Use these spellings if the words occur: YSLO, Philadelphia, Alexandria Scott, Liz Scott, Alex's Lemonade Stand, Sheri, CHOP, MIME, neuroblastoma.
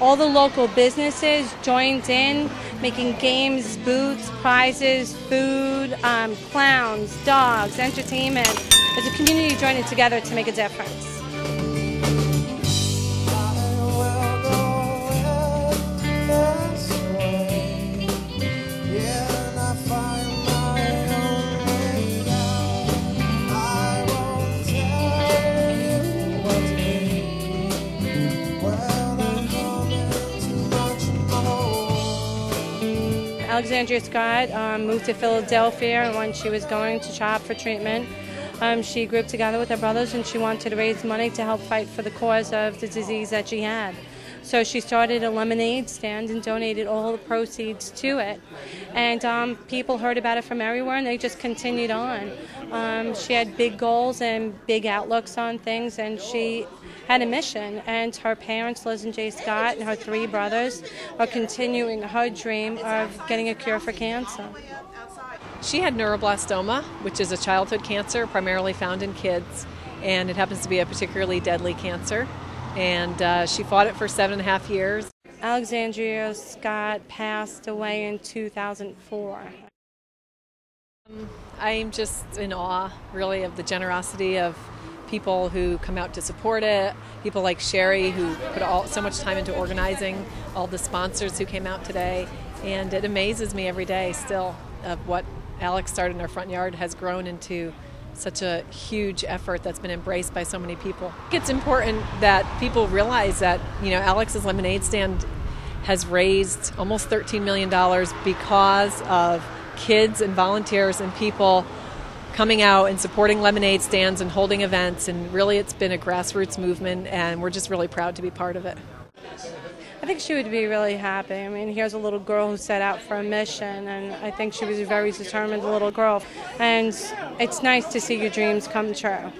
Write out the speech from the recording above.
all the local businesses joined in, making games, booths, prizes, food, clowns, dogs, entertainment. As a community joining together to make a difference. Alexandria Scott moved to Philadelphia when she was going to CHOP for treatment. She grouped together with her brothers and she wanted to raise money to help fight for the cause of the disease that she had. So she started a lemonade stand and donated all the proceeds to it. And people heard about it from everywhere and they just continued on. She had big goals and big outlooks on things, and she had a mission, and her parents, Liz and Jay Scott, and her three brothers are continuing her dream of getting a cure for cancer. She had neuroblastoma, which is a childhood cancer primarily found in kids, and it happens to be a particularly deadly cancer, and she fought it for 7.5 years. Alexandria Scott passed away in 2004. I'm just in awe, really, of the generosity of people who come out to support it, people like Sheri who put so much time into organizing, all the sponsors who came out today, and it amazes me every day still of what Alex started in our front yard has grown into such a huge effort that's been embraced by so many people. I think it's important that people realize that, you know, Alex's Lemonade Stand has raised almost $13 million because of kids and volunteers and people coming out and supporting lemonade stands and holding events, and really it's been a grassroots movement, and we're just really proud to be part of it. I think she would be really happy. I mean, here's a little girl who set out for a mission, and I think she was a very determined little girl, and it's nice to see your dreams come true.